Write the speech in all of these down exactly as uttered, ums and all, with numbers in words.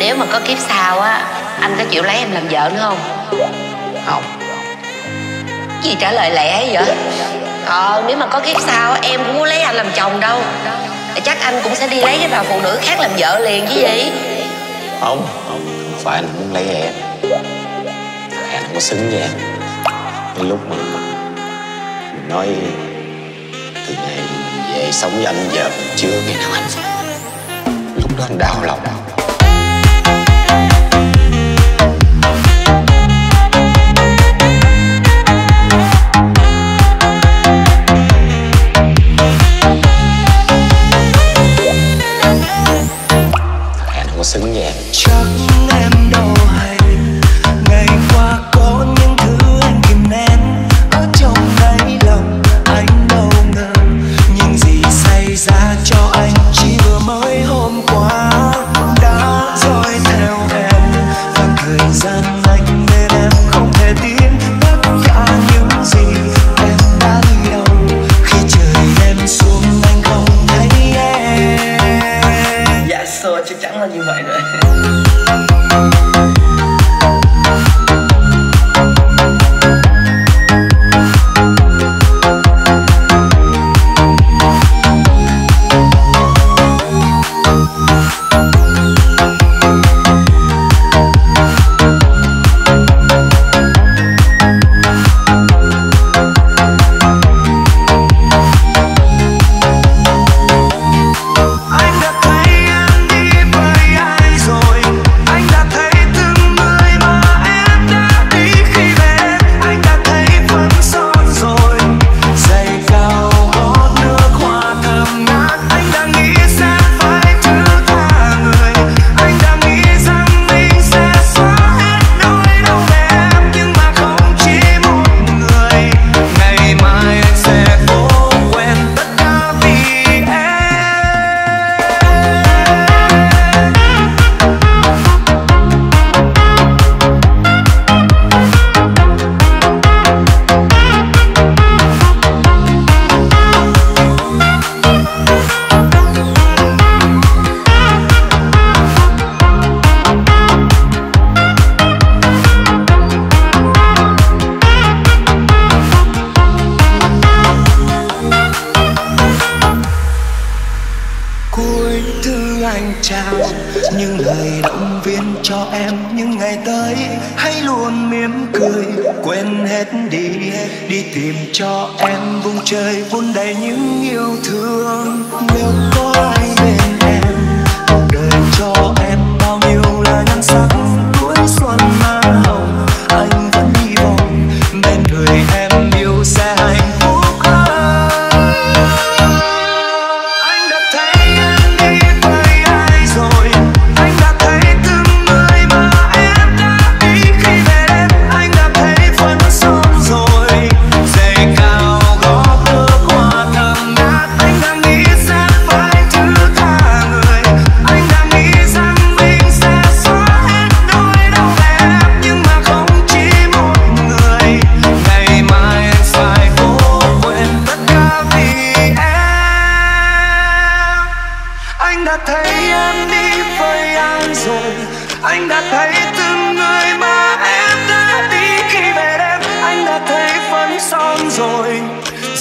Nếu mà có kiếp sau á, anh có chịu lấy em làm vợ nữa không? Không. Gì trả lời lẹ vậy? Ờ, nếu mà có kiếp sau em cũng muốn lấy anh làm chồng đâu. Chắc anh cũng sẽ đi lấy cái bà phụ nữ khác làm vợ liền chứ gì? Không, không, không phải anh muốn lấy em. Anh không có xứng với em. Cái lúc mà mình nói từ ngày mình về sống với anh giờ mình chưa ngày nào hạnh phúc. Lúc đó anh đau lòng đau. Xứng với em. Chắc em đâu hay ngày qua có những thứ anh kìm nén ở trong đáy lòng, anh đâu ngờ những gì xảy ra cho anh chỉ vừa mới hôm qua đã dõi theo em, và thời gian anh bên em không thể tin tất cả những gì em đã yêu. Khi trời em xuống anh không thấy em. Dạ sơ chắc chắn là như vậy.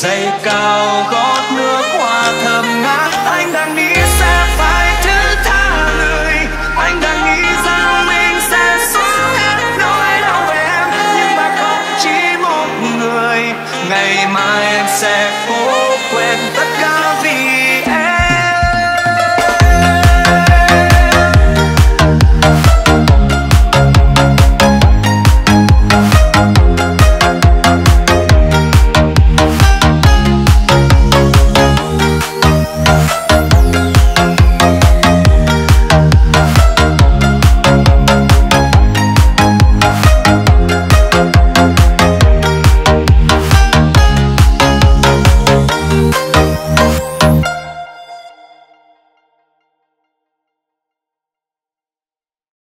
Giày cao gót nước hoa thơm ngát.